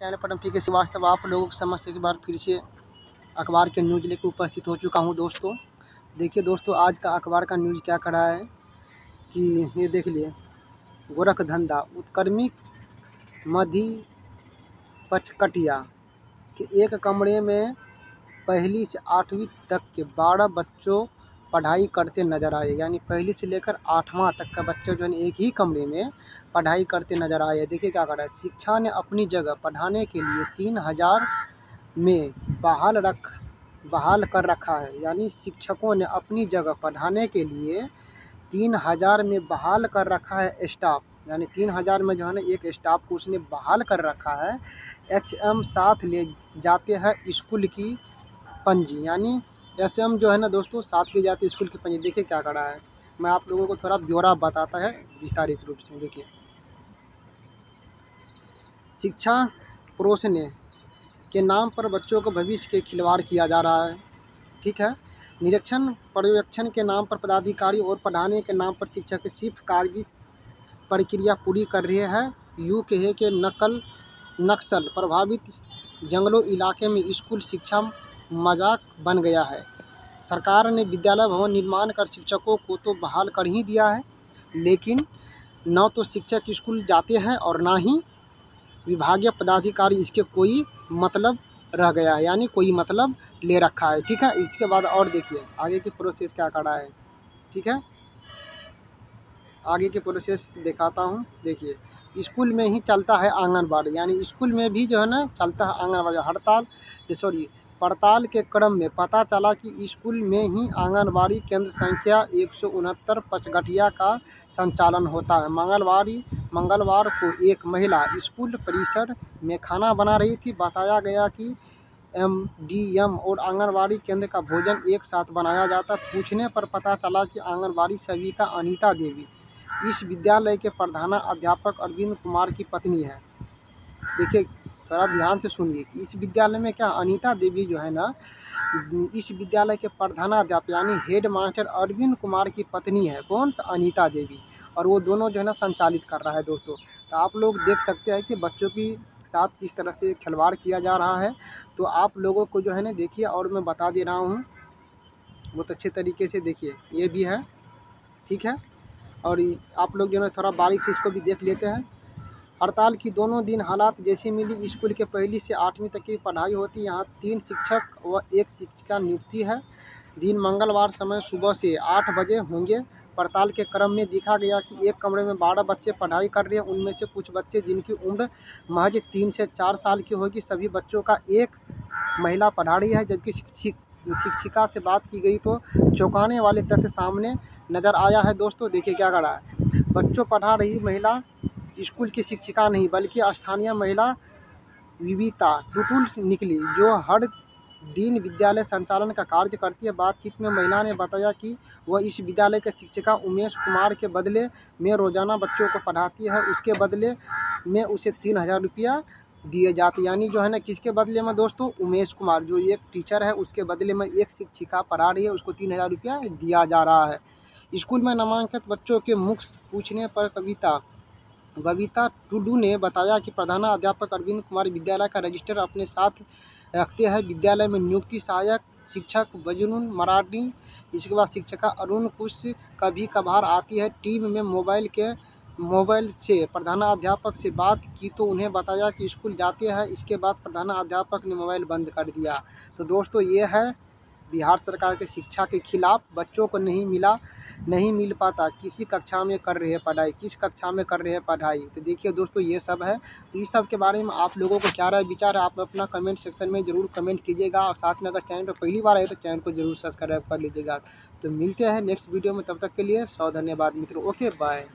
Channel पर P के श्रीवास्तव आप लोगों के समक्ष एक बार फिर से अखबार के न्यूज़ लेकर उपस्थित हो चुका हूं। दोस्तों देखिए दोस्तों, आज का अखबार का न्यूज़ क्या कर रहा है कि ये देख लिए, गोरख धंधा उत्क्रमिक मधी पचकटिया के एक कमरे में पहली से आठवीं तक के 12 बच्चों पढ़ाई करते नज़र आए। यानी पहली से लेकर आठवां तक का बच्चे जो है एक ही कमरे में पढ़ाई करते नज़र आए। देखिए क्या कर रहा है, शिक्षा ने अपनी जगह पढ़ाने के लिए 3000 में बहाल कर रखा है। यानी शिक्षकों ने अपनी जगह पढ़ाने के लिए 3000 में बहाल कर रखा है स्टाफ। यानी 3000 में जो है ना एक स्टाफ को उसने बहाल कर रखा है। HM साथ ले जाते हैं स्कूल की पंजी। यानी जैसे हम जो है ना दोस्तों साथ ले जाते स्कूल की पंजी। देखिए क्या कर रहा है, मैं आप लोगों को थोड़ा ब्यौरा बताता है विस्तारित रूप से। देखिए, शिक्षा परोसने के नाम पर बच्चों को भविष्य के खिलवाड़ किया जा रहा है। ठीक है, निरीक्षण पर्यवेक्षण के नाम पर पदाधिकारी और पढ़ाने के नाम पर शिक्षक की सिर्फ कार्य प्रक्रिया पूरी कर रहे हैं। यूके के नक्सल प्रभावित जंगलों इलाके में स्कूल शिक्षा मजाक बन गया है। सरकार ने विद्यालय भवन निर्माण कर शिक्षकों को तो बहाल कर ही दिया है, लेकिन न तो शिक्षक स्कूल जाते हैं और ना ही विभागीय पदाधिकारी इसके कोई मतलब रह गया है। यानी कोई मतलब ले रखा है। ठीक है, इसके बाद और देखिए आगे की प्रोसेस क्या कर रहा है। ठीक है, आगे की प्रोसेस दिखाता हूँ। देखिए, स्कूल में ही चलता है आंगनबाड़ी। यानी स्कूल में भी जो है ना चलता है आंगनबाड़ी। पड़ताल के क्रम में पता चला कि स्कूल में ही आंगनबाड़ी केंद्र संख्या 169 पचगठिया का संचालन होता है। मंगलवार को एक महिला स्कूल परिसर में खाना बना रही थी। बताया गया कि MDM और आंगनबाड़ी केंद्र का भोजन एक साथ बनाया जाता। पूछने पर पता चला कि आंगनबाड़ी सेविका अनीता देवी इस विद्यालय के प्रधानाध्यापक अरविंद कुमार की पत्नी है। देखिए थोड़ा ध्यान से सुनिए कि इस विद्यालय में क्या अनीता देवी जो है ना इस विद्यालय के प्रधानाध्यापक यानी हेड मास्टर अरविंद कुमार की पत्नी है। कौन? तो अनीता देवी। और वो दोनों जो है ना संचालित कर रहा है। दोस्तों तो आप लोग देख सकते हैं कि बच्चों की साथ किस तरह से खिलवाड़ किया जा रहा है। तो आप लोगों को जो है ना देखिए और मैं बता दे रहा हूँ बहुत अच्छे तरीके से। देखिए ये भी है, ठीक है, और आप लोग जो है थोड़ा बारीक से इसको भी देख लेते हैं। हड़ताल की दोनों दिन हालात जैसी मिली। स्कूल के पहली से आठवीं तक की पढ़ाई होती। यहाँ 3 शिक्षक व 1 शिक्षिका नियुक्ति है। दिन मंगलवार समय सुबह से 8 बजे होंगे। पड़ताल के क्रम में देखा गया कि एक कमरे में 12 बच्चे पढ़ाई कर रहे हैं। उनमें से कुछ बच्चे जिनकी उम्र महज 3 से 4 साल की होगी। सभी बच्चों का एक महिला पढ़ा रही है। जबकि शिक्षिका से बात की गई तो चौंकाने वाले तथ्य सामने नजर आया है। दोस्तों देखिए क्या कर रहा है, बच्चों पढ़ा रही महिला स्कूल की शिक्षिका नहीं बल्कि स्थानीय महिला विविता टूडू निकली, जो हर दिन विद्यालय संचालन का कार्य करती है। बातचीत में महिला ने बताया कि वह इस विद्यालय के शिक्षिका उमेश कुमार के बदले में रोजाना बच्चों को पढ़ाती है। उसके बदले में उसे 3000 रुपया दिए जाते। यानी जो है ना किसके बदले में दोस्तों? उमेश कुमार जो एक टीचर है, उसके बदले में एक शिक्षिका पढ़ा रही है, उसको 3000 रुपया दिया जा रहा है। स्कूल में नामांकित बच्चों के मुख्य पूछने पर कविता बबीता टूडू ने बताया कि प्रधानाध्यापक अरविंद कुमार विद्यालय का रजिस्टर अपने साथ रखते हैं। विद्यालय में नियुक्ति सहायक शिक्षक बजनुन मराठी, इसके बाद शिक्षिका अरुण कुश कभी कभार आती है। टीम में मोबाइल से प्रधानाध्यापक से बात की तो उन्हें बताया कि स्कूल जाते हैं। इसके बाद प्रधानाध्यापक ने मोबाइल बंद कर दिया। तो दोस्तों ये है बिहार सरकार के शिक्षा के खिलाफ। बच्चों को नहीं मिल पाता किसी कक्षा में कर रहे पढ़ाई, किस कक्षा में कर रहे पढ़ाई। तो देखिए दोस्तों ये सब है। तो इस सब के बारे में आप लोगों को क्या राय विचार है, आप अपना कमेंट सेक्शन में ज़रूर कमेंट कीजिएगा। और साथ में अगर चैनल पर पहली बार आए तो चैनल को ज़रूर सब्सक्राइब कर लीजिएगा। तो मिलते हैं नेक्स्ट वीडियो में, तब तक के लिए सौ धन्यवाद मित्रों। Okay bye.